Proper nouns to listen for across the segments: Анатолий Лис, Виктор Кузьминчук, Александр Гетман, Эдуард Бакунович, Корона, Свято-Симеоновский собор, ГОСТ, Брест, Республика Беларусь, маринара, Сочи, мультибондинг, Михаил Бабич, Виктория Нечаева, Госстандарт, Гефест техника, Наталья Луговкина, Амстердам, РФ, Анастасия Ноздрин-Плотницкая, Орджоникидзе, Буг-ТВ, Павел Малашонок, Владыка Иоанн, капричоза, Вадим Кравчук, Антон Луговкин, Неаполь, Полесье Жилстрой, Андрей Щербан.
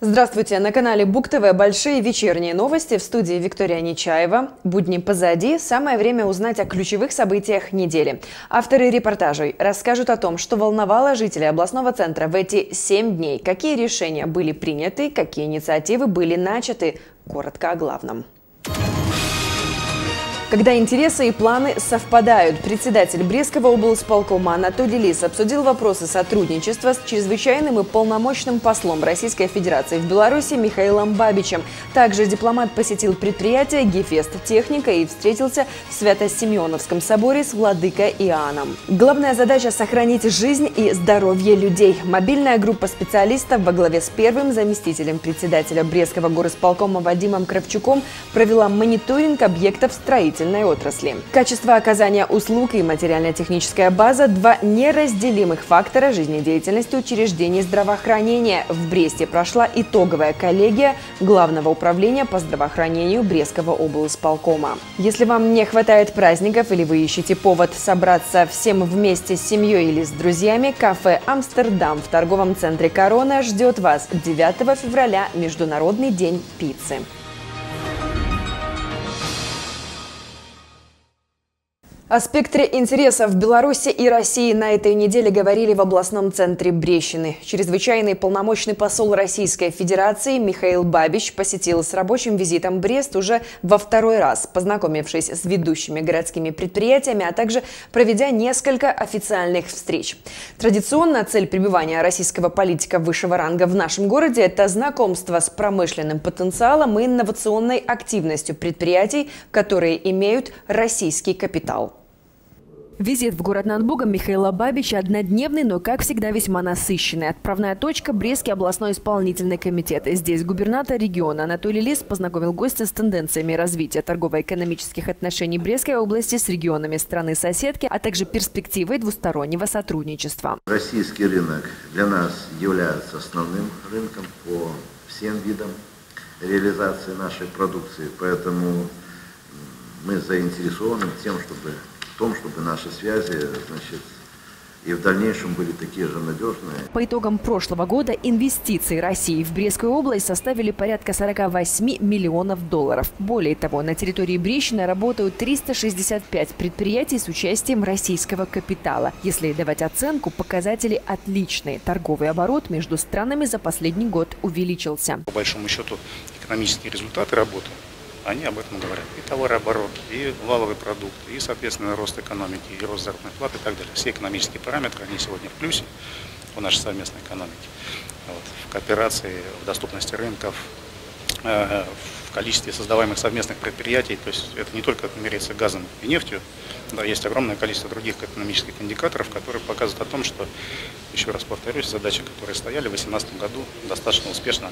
Здравствуйте! На канале Буг-ТВ большие вечерние новости, в студии Виктория Нечаева. Будни позади, самое время узнать о ключевых событиях недели. Авторы репортажей расскажут о том, что волновало жителей областного центра в эти 7 дней, какие решения были приняты, какие инициативы были начаты. Коротко о главном. Когда интересы и планы совпадают, председатель Брестского облсполкома Анатолий Лис обсудил вопросы сотрудничества с чрезвычайным и полномочным послом Российской Федерации в Беларуси Михаилом Бабичем. Также дипломат посетил предприятие «Гефест техника» и встретился в Свято-Симеоновском соборе с Владыкой Иоанном. Главная задача – сохранить жизнь и здоровье людей. Мобильная группа специалистов во главе с первым заместителем председателя Брестского горосполкома Вадимом Кравчуком провела мониторинг объектов строительства отрасли. Качество оказания услуг и материально-техническая база – два неразделимых фактора жизнедеятельности учреждений здравоохранения. В Бресте прошла итоговая коллегия Главного управления по здравоохранению Брестского облсполкома. Если вам не хватает праздников или вы ищете повод собраться всем вместе с семьей или с друзьями, кафе «Амстердам» в торговом центре «Корона» ждет вас 9 февраля – Международный день пиццы. О спектре интересов Беларуси и России на этой неделе говорили в областном центре Брещины. Чрезвычайный полномочный посол Российской Федерации Михаил Бабич посетил с рабочим визитом Брест уже во второй раз, познакомившись с ведущими городскими предприятиями, а также проведя несколько официальных встреч. Традиционно цель пребывания российского политика высшего ранга в нашем городе – это знакомство с промышленным потенциалом и инновационной активностью предприятий, которые имеют российский капитал. Визит в город над Бугом Михаила Бабича однодневный, но, как всегда, весьма насыщенный. Отправная точка – Брестский областной исполнительный комитет. Здесь губернатор региона Анатолий Лис познакомил гостя с тенденциями развития торгово-экономических отношений Брестской области с регионами страны-соседки, а также перспективой двустороннего сотрудничества. Российский рынок для нас является основным рынком по всем видам реализации нашей продукции. Поэтому мы заинтересованы тем, чтобы наши связи, и в дальнейшем были такие же надежные. По итогам прошлого года инвестиции России в Брестскую область составили порядка 48 миллионов долларов. Более того, на территории Брещины работают 365 предприятий с участием российского капитала. Если давать оценку, показатели отличные. Торговый оборот между странами за последний год увеличился. По большому счету, экономические результаты работы, они об этом говорят. И товарооборот, и валовый продукт, и, соответственно, рост экономики, и рост заработной платы и так далее. Все экономические параметры, они сегодня в плюсе у нашей совместной экономики. В кооперации, в доступности рынков, в количестве создаваемых совместных предприятий. То есть это не только меряется газом и нефтью, да, есть огромное количество других экономических индикаторов, которые показывают о том, что, еще раз повторюсь, задачи, которые стояли в 2018 году, достаточно успешно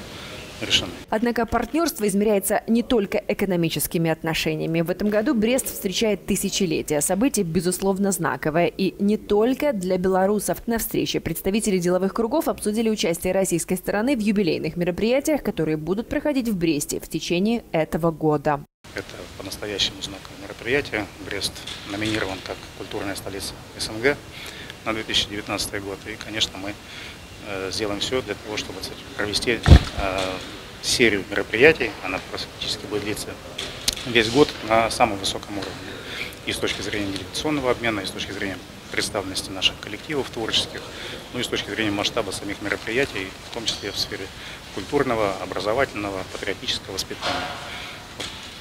решены. Однако партнерство измеряется не только экономическими отношениями. В этом году Брест встречает тысячелетие. Событие, безусловно, знаковое. И не только для белорусов. На встрече представители деловых кругов обсудили участие российской стороны в юбилейных мероприятиях, которые будут проходить в Бресте в течение этого года. Это по-настоящему знаковое мероприятие. Брест номинирован как культурная столица СНГ на 2019 год. И, конечно, мы сделаем все для того, чтобы провести серию мероприятий. Она практически будет длиться весь год на самом высоком уровне. И с точки зрения делегационного обмена, и с точки зрения представленности наших коллективов творческих, ну и с точки зрения масштаба самих мероприятий, в том числе в сфере культурного, образовательного, патриотического воспитания.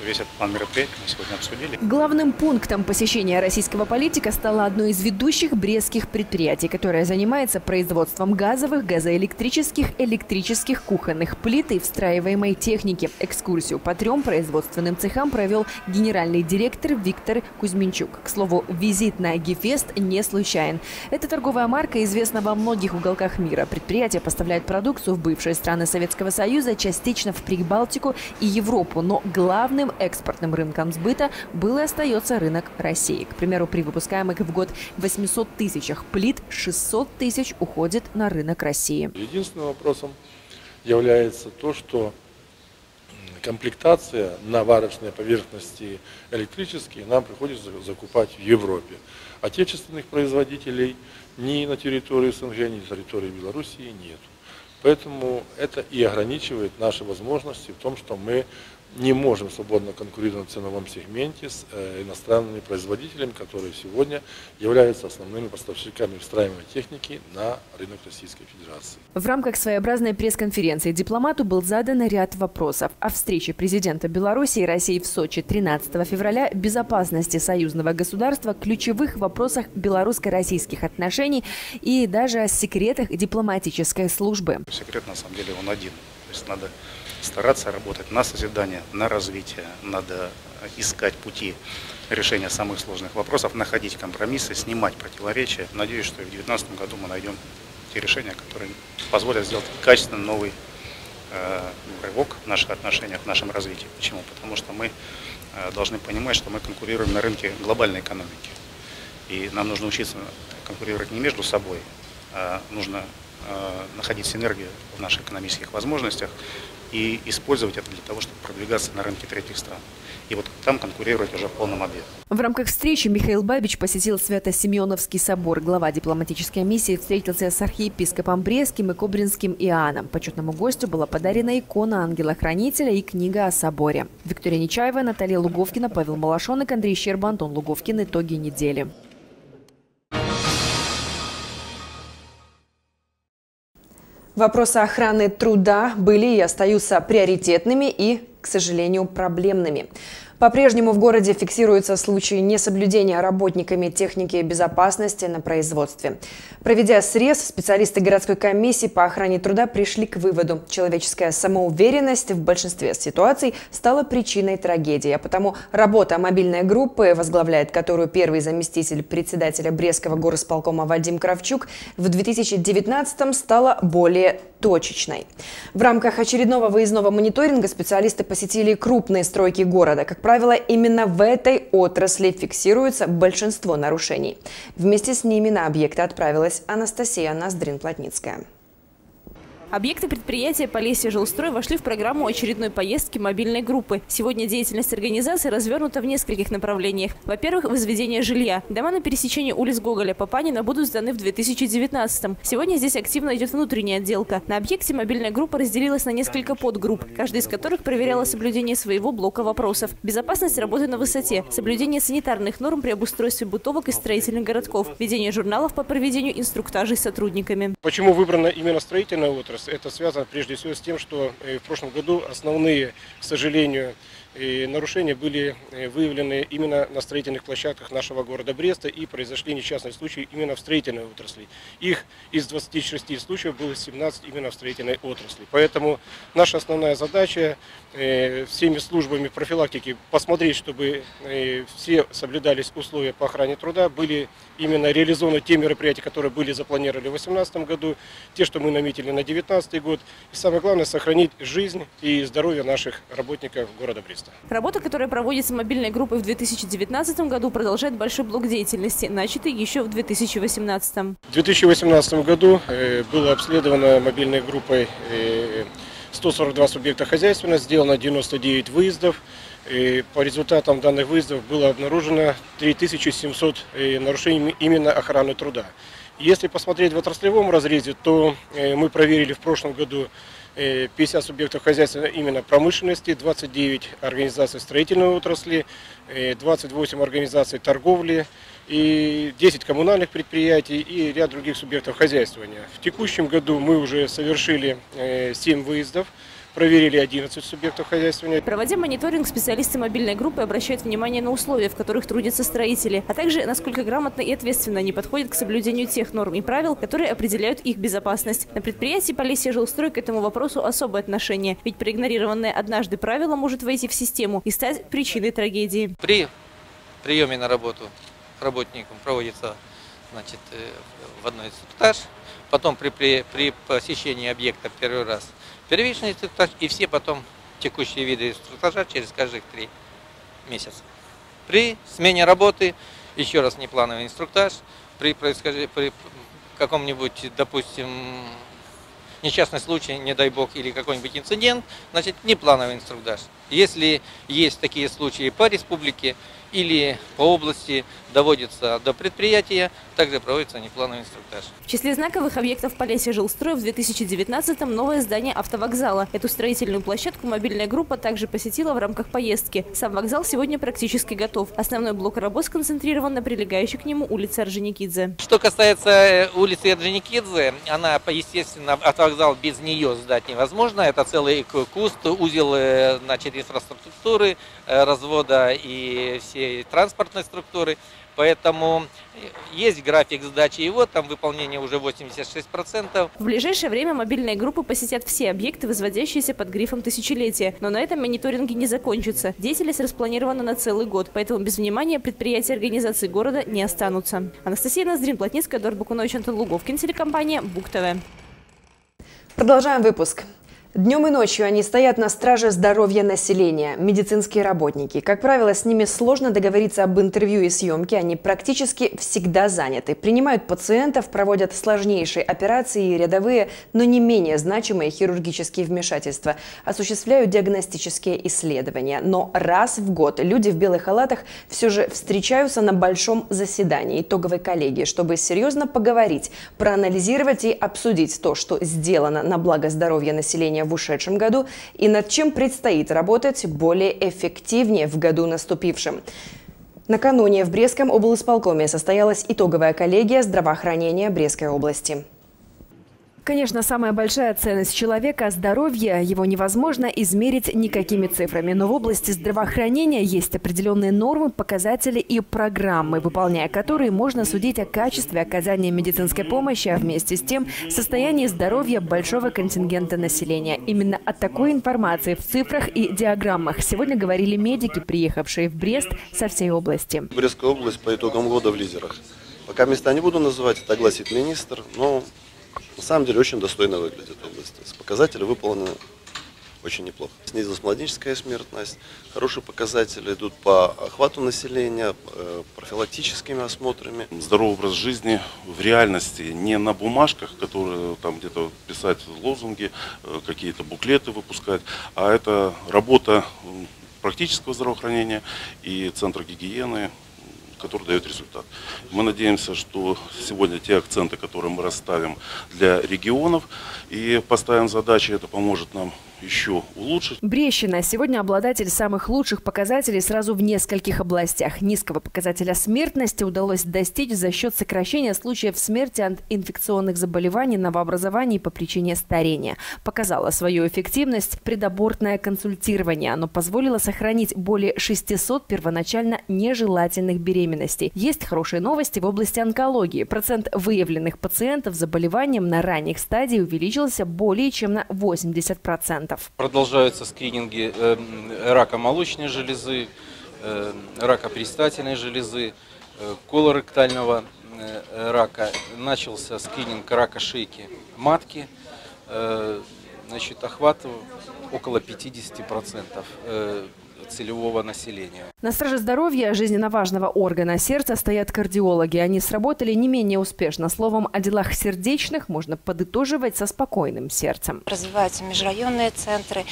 Весь этот план мероприятий мы сегодня обсудили. Главным пунктом посещения российского политика стало одно из ведущих брестских предприятий, которое занимается производством газовых, газоэлектрических, электрических кухонных плит и встраиваемой техники. Экскурсию по 3 производственным цехам провел генеральный директор Виктор Кузьминчук. К слову, визит на Гефест не случайен. Эта торговая марка известна во многих уголках мира. Предприятие поставляет продукцию в бывшие страны Советского Союза, частично в Прибалтику и Европу, но главным экспортным рынком сбыта был и остается рынок России. К примеру, при выпускаемых в год 800 тысячах плит 600 тысяч уходит на рынок России. Единственным вопросом является то, что комплектация на варочной поверхности электрические нам приходится закупать в Европе. Отечественных производителей ни на территории СНГ, ни на территории Белоруссии нет. Поэтому это и ограничивает наши возможности в том, что мы не можем свободно конкурировать в ценовом сегменте с иностранными производителями, которые сегодня являются основными поставщиками встраиваемой техники на рынок Российской Федерации. В рамках своеобразной пресс-конференции дипломату был задан ряд вопросов. О встрече президента Беларуси и России в Сочи 13 февраля, безопасности союзного государства, ключевых вопросах белорусско-российских отношений и даже о секретах дипломатической службы. Секрет, на самом деле, он один. То есть надо стараться работать на созидание, на развитие. Надо искать пути решения самых сложных вопросов, находить компромиссы, снимать противоречия. Надеюсь, что и в 2019 году мы найдем те решения, которые позволят сделать качественно новый рывок в наших отношениях, в нашем развитии. Почему? Потому что мы должны понимать, что мы конкурируем на рынке глобальной экономики. И нам нужно учиться конкурировать не между собой, а нужно находить синергию в наших экономических возможностях и использовать это для того, чтобы продвигаться на рынке третьих стран. И вот там конкурировать уже в полном объеме. В рамках встречи Михаил Бабич посетил Свято-Симеоновский собор. Глава дипломатической миссии встретился с архиепископом Брестским и Кобринским Иоанном. Почетному гостю была подарена икона ангела-хранителя и книга о соборе. Виктория Нечаева, Наталья Луговкина, Павел Малашонок, Андрей Щербан, Антон Луговкин. Итоги недели. Вопросы охраны труда были и остаются приоритетными и, к сожалению, проблемными. По-прежнему в городе фиксируются случаи несоблюдения работниками техники безопасности на производстве. Проведя срез, специалисты городской комиссии по охране труда пришли к выводу: человеческая самоуверенность в большинстве ситуаций стала причиной трагедии. А потому работа мобильной группы, возглавляет которую первый заместитель председателя Брестского горосполкома Вадим Кравчук, в 2019-м стала более точечной. В рамках очередного выездного мониторинга специалисты посетили крупные стройки города. Как правило, именно в этой отрасли фиксируется большинство нарушений. Вместе с ними на объекты отправилась Анастасия Ноздрин-Плотницкая. Объекты предприятия «Полесье Жилстрой» вошли в программу очередной поездки мобильной группы. Сегодня деятельность организации развернута в нескольких направлениях. Во-первых, возведение жилья. Дома на пересечении улиц Гоголя, Папанина будут сданы в 2019-м. Сегодня здесь активно идет внутренняя отделка. На объекте мобильная группа разделилась на несколько подгрупп, каждая из которых проверяла соблюдение своего блока вопросов. Безопасность работы на высоте, соблюдение санитарных норм при обустройстве бытовок и строительных городков, ведение журналов по проведению инструктажей сотрудниками. Почему выбрана именно строительная отрасль? Это связано прежде всего с тем, что в прошлом году основные, к сожалению, нарушения были выявлены именно на строительных площадках нашего города Бреста, и произошли несчастные случаи именно в строительной отрасли. Их из 26 случаев было 17 именно в строительной отрасли. Поэтому наша основная задача всеми службами профилактики посмотреть, чтобы все соблюдались условия по охране труда, были именно реализованы те мероприятия, которые были запланированы в 2018 году, те, что мы наметили на 2019 год. И самое главное, сохранить жизнь и здоровье наших работников города Бреста. Работа, которая проводится мобильной группой в 2019 году, продолжает большой блок деятельности, начатый еще в 2018. В 2018 году было обследовано мобильной группой 142 субъекта хозяйственно, сделано 99 выездов. И по результатам данных выездов было обнаружено 3700 нарушений именно охраны труда. Если посмотреть в отраслевом разрезе, то мы проверили в прошлом году 50 субъектов хозяйства именно промышленности, 29 организаций строительной отрасли, 28 организаций торговли, и 10 коммунальных предприятий и ряд других субъектов хозяйствования. В текущем году мы уже совершили 7 выездов. Проверили 11 субъектов хозяйствования. Проводя мониторинг, специалисты мобильной группы обращают внимание на условия, в которых трудятся строители, а также насколько грамотно и ответственно они подходят к соблюдению тех норм и правил, которые определяют их безопасность. На предприятии «Полесье Жилстрой» к этому вопросу особое отношение, ведь проигнорированное однажды правило может войти в систему и стать причиной трагедии. При приеме на работу работникам проводится, значит, вводной инструктаж, потом при посещении объекта первый раз первичный инструктаж, и все потом текущие виды инструктажа через каждых 3 месяца. При смене работы еще раз неплановый инструктаж, при каком-нибудь, допустим, несчастный случай, не дай бог, или какой-нибудь инцидент, значит, неплановый инструктаж. Если есть такие случаи по республике, или по области доводится до предприятия, также проводится неплановый инструктаж. В числе знаковых объектов Полесье Жилстрой в 2019-м новое здание автовокзала. Эту строительную площадку мобильная группа также посетила в рамках поездки. Сам вокзал сегодня практически готов. Основной блок работ сконцентрирован на прилегающей к нему улице Орджоникидзе. Что касается улицы Орджоникидзе, она, естественно, автовокзал без нее сдать невозможно. Это целый куст, узел, значит, инфраструктуры, развода и всей транспортной структуры. Поэтому есть график сдачи его, там выполнение уже 86%. В ближайшее время мобильные группы посетят все объекты, возводящиеся под грифом «Тысячелетие». Но на этом мониторинги не закончатся. Деятельность распланирована на целый год, поэтому без внимания предприятия организации города не останутся. Анастасия Ноздрин-Плотницкая, Эдуард Бакунович, Антон Луговкин, телекомпания Буг-ТВ. Продолжаем выпуск. Днем и ночью они стоят на страже здоровья населения, медицинские работники. Как правило, с ними сложно договориться об интервью и съемке, они практически всегда заняты. Принимают пациентов, проводят сложнейшие операции и рядовые, но не менее значимые хирургические вмешательства. Осуществляют диагностические исследования. Но раз в год люди в белых халатах все же встречаются на большом заседании итоговой коллегии, чтобы серьезно поговорить, проанализировать и обсудить то, что сделано на благо здоровья населения в ушедшем году и над чем предстоит работать более эффективнее в году наступившем. Накануне в Брестском облисполкоме состоялась итоговая коллегия здравоохранения Брестской области. Конечно, самая большая ценность человека – здоровье. Его невозможно измерить никакими цифрами. Но в области здравоохранения есть определенные нормы, показатели и программы, выполняя которые можно судить о качестве оказания медицинской помощи, а вместе с тем – состоянии здоровья большого контингента населения. Именно о такой информации в цифрах и диаграммах сегодня говорили медики, приехавшие в Брест со всей области. Брестская область по итогам года в лидерах. Пока места не буду называть, это огласит министр, но... На самом деле очень достойно выглядит область. Показатели выполнены очень неплохо. Снизилась младенческая смертность, хорошие показатели идут по охвату населения, профилактическими осмотрами. Здоровый образ жизни в реальности, не на бумажках, которые там где-то писать лозунги, какие-то буклеты выпускать, а это работа практического здравоохранения и центра гигиены, который дает результат. Мы надеемся, что сегодня те акценты, которые мы расставим для регионов и поставим задачи, это поможет нам еще улучшить. Брещина сегодня обладатель самых лучших показателей сразу в нескольких областях. Низкого показателя смертности удалось достичь за счет сокращения случаев смерти от инфекционных заболеваний, новообразований по причине старения. Показала свою эффективность предабортное консультирование. Оно позволило сохранить более 600 первоначально нежелательных беременностей. Есть хорошие новости в области онкологии. Процент выявленных пациентов с заболеванием на ранних стадии увеличился более чем на 80%. Продолжаются скрининги рака молочной железы, рака предстательной железы, колоректального рака. Начался скрининг рака шейки матки, значит, охват около 50%. Целевого населения. На страже здоровья жизненно важного органа сердца стоят кардиологи. Они сработали не менее успешно. Словом, о делах сердечных можно подытоживать со спокойным сердцем. Развиваются межрайонные центры.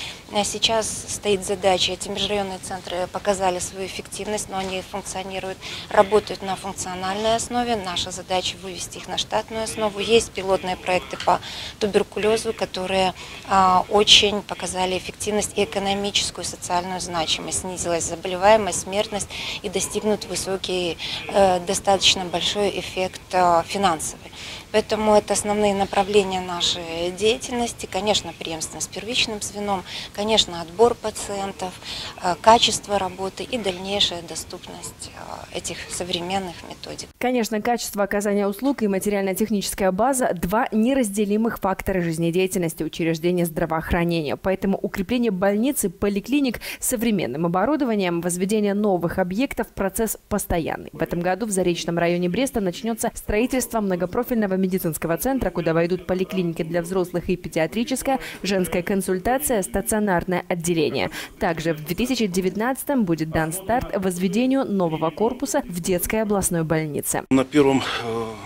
Сейчас стоит задача. Эти межрайонные центры показали свою эффективность, но они функционируют, работают на функциональной основе. Наша задача вывести их на штатную основу. Есть пилотные проекты по туберкулезу, которые очень показали эффективность и экономическую, и социальную значимость. Снизилась заболеваемость, смертность и достигнут высокий, достаточно большой эффект финансовый. Поэтому это основные направления нашей деятельности. Конечно, преемственность с первичным звеном, конечно, отбор пациентов, качество работы и дальнейшая доступность этих современных методик. Конечно, качество оказания услуг и материально-техническая база – два неразделимых фактора жизнедеятельности учреждения здравоохранения. Поэтому укрепление больниц и поликлиник современным оборудованием, возведение новых объектов – процесс постоянный. В этом году в Заречном районе Бреста начнется строительство многопрофильного медицинского центра, куда войдут поликлиники для взрослых и педиатрическая, женская консультация, стационарное отделение. Также в 2019-м будет дан старт возведению нового корпуса в детской областной больнице. На первом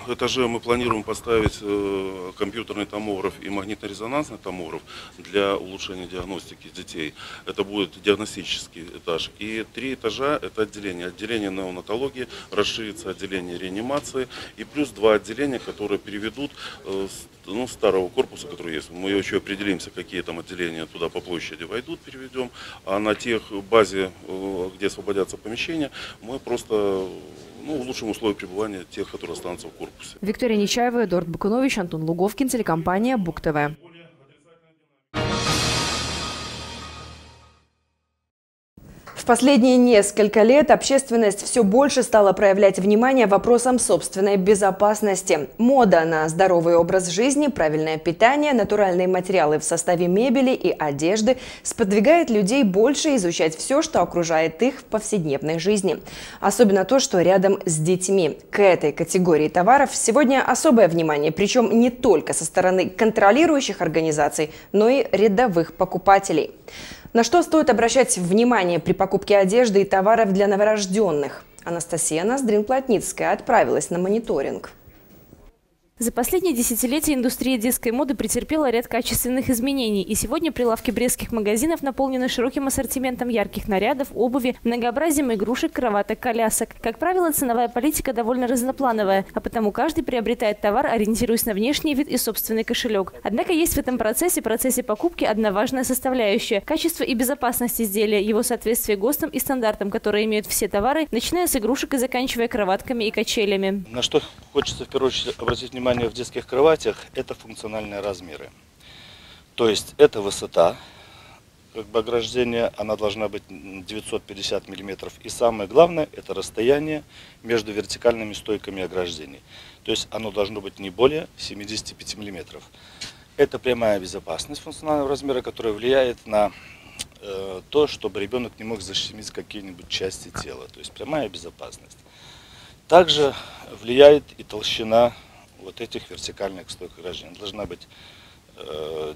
этаже мы планируем поставить компьютерный томограф и магнитно-резонансный томограф для улучшения диагностики детей. Это будет диагностический хирургический этаж и 3 этажа это отделение. Отделение неонатологии, расширится отделение реанимации и плюс 2 отделения, которые переведут старого корпуса, который есть. Мы еще определимся, какие там отделения туда по площади войдут, переведем. А на тех базе, где освободятся помещения, мы просто... улучшим условия пребывания тех, которые останутся в корпусе. Виктория Нечаева, Эдуард Бакунович, Антон Луговкин, телекомпания Буг-ТВ. В последние несколько лет общественность все больше стала проявлять внимание вопросам собственной безопасности. Мода на здоровый образ жизни, правильное питание, натуральные материалы в составе мебели и одежды сподвигает людей больше изучать все, что окружает их в повседневной жизни. Особенно то, что рядом с детьми. К этой категории товаров сегодня особое внимание, причем не только со стороны контролирующих организаций, но и рядовых покупателей. На что стоит обращать внимание при покупке одежды и товаров для новорожденных? Анастасия Ноздрин-Плотницкая отправилась на мониторинг. За последние десятилетия индустрия детской моды претерпела ряд качественных изменений. И сегодня прилавки брестских магазинов наполнены широким ассортиментом ярких нарядов, обуви, многообразием игрушек, кроваток, колясок. Как правило, ценовая политика довольно разноплановая, а потому каждый приобретает товар, ориентируясь на внешний вид и собственный кошелек. Однако есть в этом процессе покупки одна важная составляющая – качество и безопасность изделия, его соответствие ГОСТам и стандартам, которые имеют все товары, начиная с игрушек и заканчивая кроватками и качелями. На что хочется в первую очередь обратить внимание в детских кроватях — это функциональные размеры, то есть это высота ограждения, она должна быть 950 миллиметров, и самое главное — это расстояние между вертикальными стойками ограждений, то есть оно должно быть не более 75 миллиметров. Это прямая безопасность функционального размера, которая влияет на то, чтобы ребенок не мог защемить какие-нибудь части тела, то есть прямая безопасность. Также влияет и толщина вот этих вертикальных стойк ограждения. Должна быть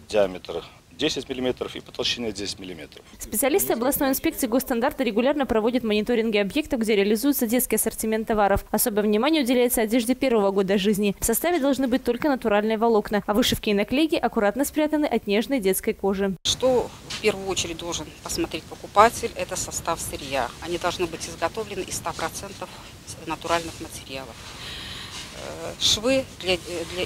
диаметр 10 мм и по толщине 10 мм. Специалисты областной инспекции госстандарта регулярно проводят мониторинги объектов, где реализуется детский ассортимент товаров. Особое внимание уделяется одежде первого года жизни. В составе должны быть только натуральные волокна, а вышивки и наклейки аккуратно спрятаны от нежной детской кожи. Что в первую очередь должен посмотреть покупатель — это состав сырья. Они должны быть изготовлены из 100% натуральных материалов. Швы для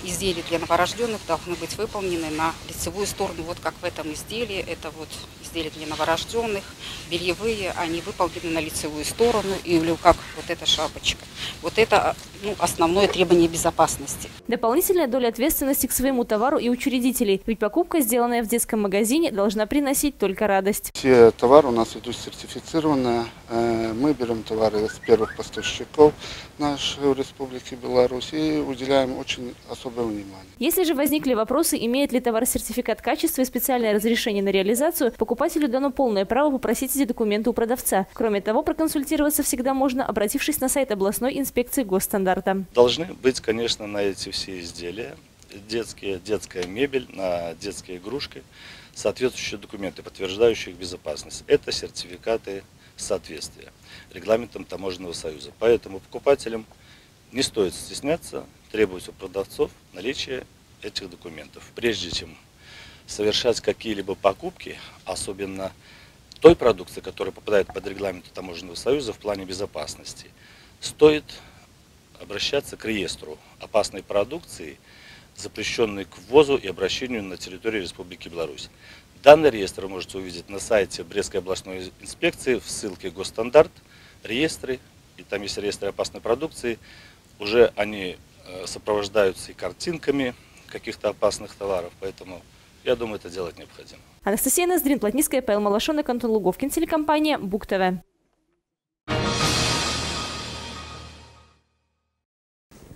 изделий для новорожденных должны быть выполнены на лицевую сторону, вот как в этом изделии. Это вот изделия для новорожденных, бельевые, они выполнены на лицевую сторону, или как вот эта шапочка. Вот это основное требование безопасности. Дополнительная доля ответственности к своему товару и учредителей, ведь покупка, сделанная в детском магазине, должна приносить только радость. Все товары у нас идут сертифицированные. Мы берем товары из первых поставщиков нашей Республики Беларусь и уделяем очень особое внимание. Если же возникли вопросы, имеет ли товар сертификат качества и специальное разрешение на реализацию, покупателю дано полное право попросить эти документы у продавца. Кроме того, проконсультироваться всегда можно, обратившись на сайт областной инспекции госстандарта. Должны быть, конечно, на эти все изделия, детская мебель, на детские игрушки, соответствующие документы, подтверждающие их безопасность. Это сертификаты соответствия регламентам Таможенного союза. Поэтому покупателям не стоит стесняться требовать у продавцов наличие этих документов. Прежде чем совершать какие-либо покупки, особенно той продукции, которая попадает под регламент Таможенного союза в плане безопасности, стоит обращаться к реестру опасной продукции, запрещенной к ввозу и обращению на территории Республики Беларусь. Данный реестр вы можете увидеть на сайте Брестской областной инспекции в ссылке «Госстандарт», «Реестры», и там есть реестры опасной продукции. Уже они сопровождаются и картинками каких-то опасных товаров, поэтому, я думаю, это делать необходимо. Анастасия Ноздрин-Плотницкая, Павел Малашонок, Антон Луговкин, телекомпания Буг-ТВ.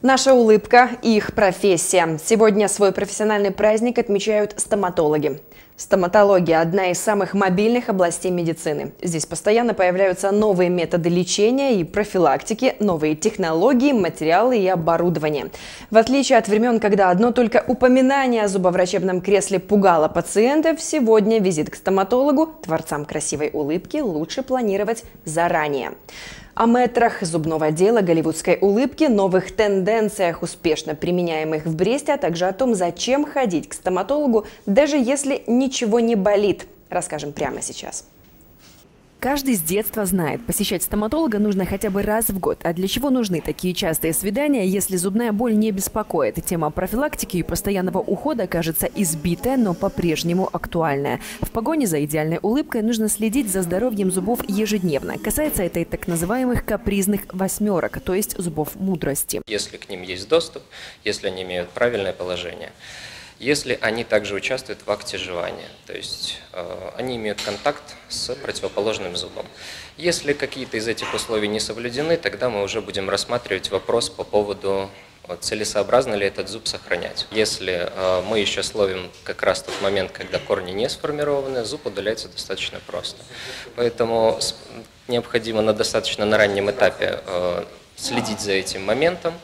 Наша улыбка и их профессия. Сегодня свой профессиональный праздник отмечают стоматологи. Стоматология – одна из самых мобильных областей медицины. Здесь постоянно появляются новые методы лечения и профилактики, новые технологии, материалы и оборудование. В отличие от времен, когда одно только упоминание о зубоврачебном кресле пугало пациентов, сегодня визит к стоматологу, творцам красивой улыбки, лучше планировать заранее. О метрах зубного дела, голливудской улыбки, новых тенденциях, успешно применяемых в Бресте, а также о том, зачем ходить к стоматологу, даже если ничего не болит, расскажем прямо сейчас. Каждый с детства знает, посещать стоматолога нужно хотя бы раз в год. А для чего нужны такие частые свидания, если зубная боль не беспокоит? Тема профилактики и постоянного ухода кажется избитая, но по-прежнему актуальная. В погоне за идеальной улыбкой нужно следить за здоровьем зубов ежедневно. Касается это и так называемых капризных восьмерок, то есть зубов мудрости. Если к ним есть доступ, если они имеют правильное положение. Если они также участвуют в акте жевания, то есть они имеют контакт с противоположным зубом. Если какие-то из этих условий не соблюдены, тогда мы уже будем рассматривать вопрос по поводу, целесообразно ли этот зуб сохранять. Если мы еще словим как раз тот момент, когда корни не сформированы, зуб удаляется достаточно просто. Поэтому необходимо на раннем этапе следить за этим моментом,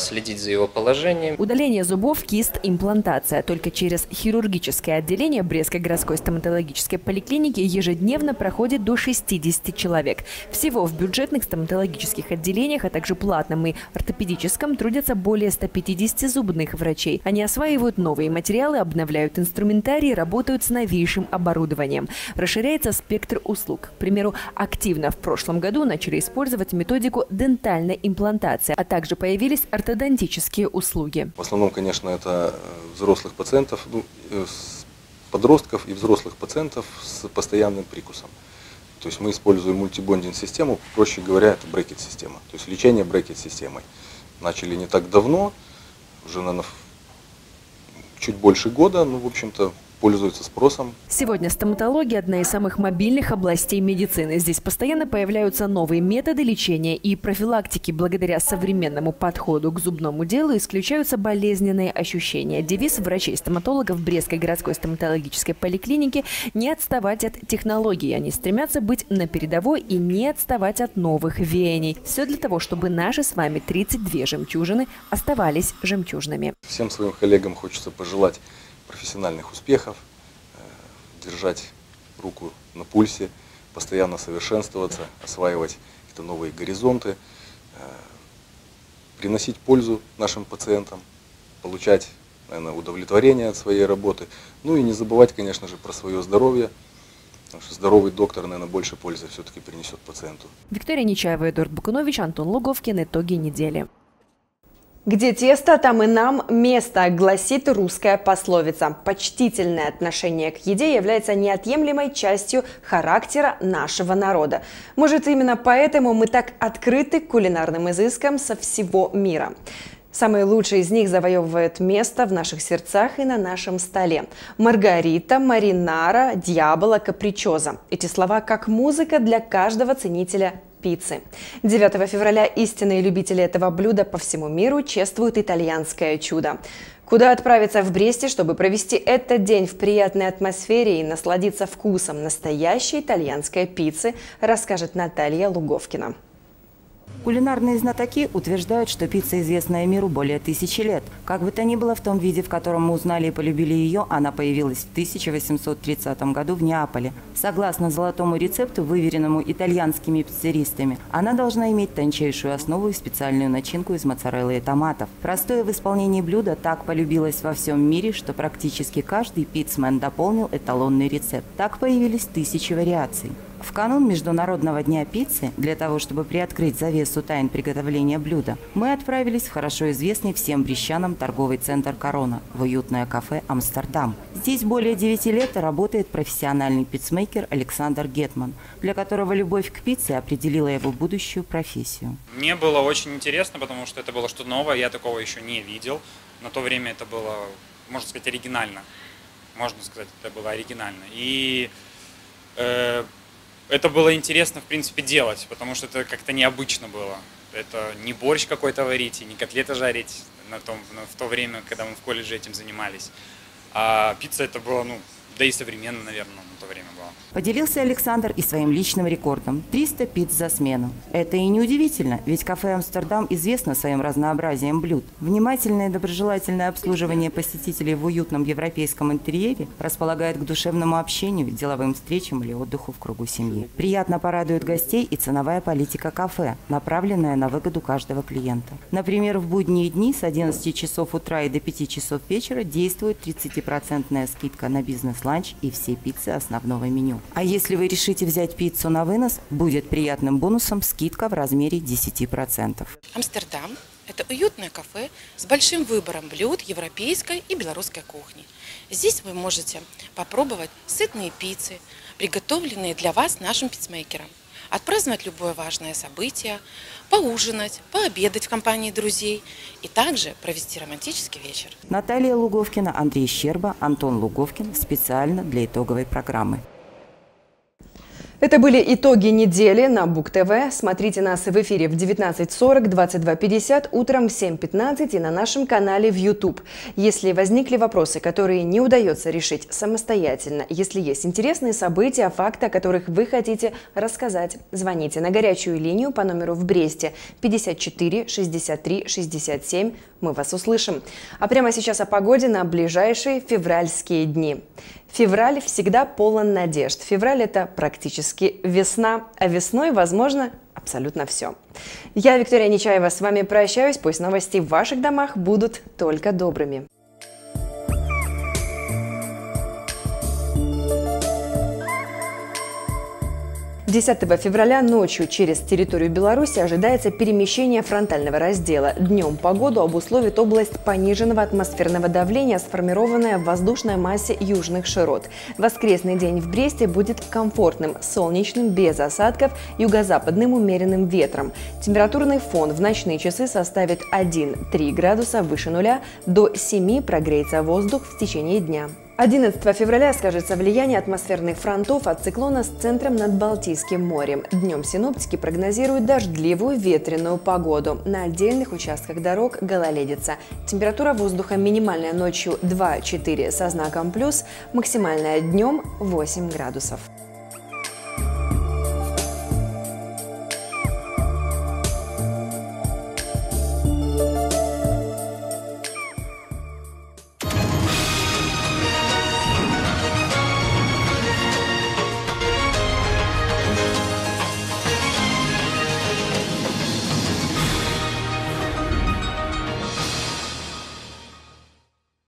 следить за его положением. Удаление зубов, кист, имплантация. Только через хирургическое отделение Брестской городской стоматологической поликлиники ежедневно проходит до 60 человек. Всего в бюджетных стоматологических отделениях, а также платном и ортопедическом трудятся более 150 зубных врачей. Они осваивают новые материалы, обновляют инструментарий, работают с новейшим оборудованием. Расширяется спектр услуг. К примеру, активно в прошлом году начали использовать методику дентальной имплантации, а также появились ортодонтические услуги. В основном, конечно, это взрослых пациентов, подростков и взрослых пациентов с постоянным прикусом. То есть мы используем мультибондинг-систему, проще говоря, это брекет-система. То есть лечение брекет-системой. Начали не так давно, уже, наверное, чуть больше года, ну, в общем-то, пользуются спросом. Сегодня стоматология – одна из самых мобильных областей медицины. Здесь постоянно появляются новые методы лечения и профилактики. Благодаря современному подходу к зубному делу исключаются болезненные ощущения. Девиз врачей-стоматологов Брестской городской стоматологической поликлиники – не отставать от технологий. Они стремятся быть на передовой и не отставать от новых веяний. Все для того, чтобы наши с вами 32 жемчужины оставались жемчужными. Всем своим коллегам хочется пожелать профессиональных успехов, держать руку на пульсе, постоянно совершенствоваться, осваивать какие-то новые горизонты, приносить пользу нашим пациентам, получать, наверное, удовлетворение от своей работы, ну и не забывать, конечно же, про свое здоровье. Потому что здоровый доктор, наверное, больше пользы все-таки принесет пациенту. Виктория Нечаева, Эдуард Бакунович, Антон Луговкин. Итоги недели. Где тесто, там и нам место, гласит русская пословица. Почтительное отношение к еде является неотъемлемой частью характера нашего народа. Может, именно поэтому мы так открыты к кулинарным изыскам со всего мира. Самые лучшие из них завоевывают место в наших сердцах и на нашем столе. Маргарита, маринара, дьявола, капричоза. Эти слова как музыка для каждого ценителя пиццы. 9 февраля истинные любители этого блюда по всему миру чествуют итальянское чудо. Куда отправиться в Бресте, чтобы провести этот день в приятной атмосфере и насладиться вкусом настоящей итальянской пиццы, расскажет Наталья Луговкина. Кулинарные знатоки утверждают, что пицца, известная миру более 1000 лет. Как бы то ни было, в том виде, в котором мы узнали и полюбили ее, она появилась в 1830 году в Неаполе. Согласно золотому рецепту, выверенному итальянскими пиццеристами, она должна иметь тончайшую основу и специальную начинку из моцареллы и томатов. Простое в исполнении блюдо так полюбилось во всем мире, что практически каждый пиццмен дополнил эталонный рецепт. Так появились тысячи вариаций. В канун Международного дня пиццы, для того, чтобы приоткрыть завесу тайн приготовления блюда, мы отправились в хорошо известный всем брестянам торговый центр «Корона» в уютное кафе «Амстердам». Здесь более 9 лет работает профессиональный пиццмейкер Александр Гетман, для которого любовь к пицце определила его будущую профессию. Мне было очень интересно, потому что это было что-то новое, я такого еще не видел. На то время это было, можно сказать, оригинально. И это было интересно, в принципе, делать, потому что это как-то необычно было. Это не борщ какой-то варить и не котлеты жарить в то время, когда мы в колледже этим занимались. А пицца это было, ну, да и современно, наверное, на то время было. Поделился Александр и своим личным рекордом – 300 пицц за смену. Это и неудивительно, ведь кафе «Амстердам» известно своим разнообразием блюд. Внимательное и доброжелательное обслуживание посетителей в уютном европейском интерьере располагает к душевному общению, деловым встречам или отдыху в кругу семьи. Приятно порадует гостей и ценовая политика кафе, направленная на выгоду каждого клиента. Например, в будние дни с 11 часов утра и до 5 часов вечера действует 30% скидка на бизнес-ланч ланч и все пиццы основного меню. А если вы решите взять пиццу на вынос, будет приятным бонусом скидка в размере 10%. Амстердам – это уютное кафе с большим выбором блюд европейской и белорусской кухни. Здесь вы можете попробовать сытные пиццы, приготовленные для вас нашим пиццмейкером, отпраздновать любое важное событие, поужинать, пообедать в компании друзей и также провести романтический вечер. Наталья Луговкина, Андрей Щербан, Антон Луговкин. Специально для итоговой программы. Это были итоги недели на Буг-ТВ. Смотрите нас в эфире в 19:40, 22:50, утром в 7:15 и на нашем канале в YouTube. Если возникли вопросы, которые не удается решить самостоятельно, если есть интересные события, факты, о которых вы хотите рассказать, звоните на горячую линию по номеру в Бресте 54 63 67. Мы вас услышим. А прямо сейчас о погоде на ближайшие февральские дни. Февраль всегда полон надежд. Февраль – это практически весна, а весной возможно абсолютно все. Я, Виктория Нечаева, с вами прощаюсь. Пусть новости в ваших домах будут только добрыми. С 10 февраля ночью через территорию Беларуси ожидается перемещение фронтального раздела. Днем погоду обусловит область пониженного атмосферного давления, сформированная в воздушной массе южных широт. Воскресный день в Бресте будет комфортным, солнечным, без осадков, юго-западным умеренным ветром. Температурный фон в ночные часы составит 1-3 градуса выше нуля, до 7 прогреется воздух в течение дня. 11 февраля скажется влияние атмосферных фронтов от циклона с центром над Балтийским морем. Днем синоптики прогнозируют дождливую ветреную погоду. На отдельных участках дорог гололедица. Температура воздуха минимальная ночью 2-4 со знаком плюс, максимальная днем 8 градусов.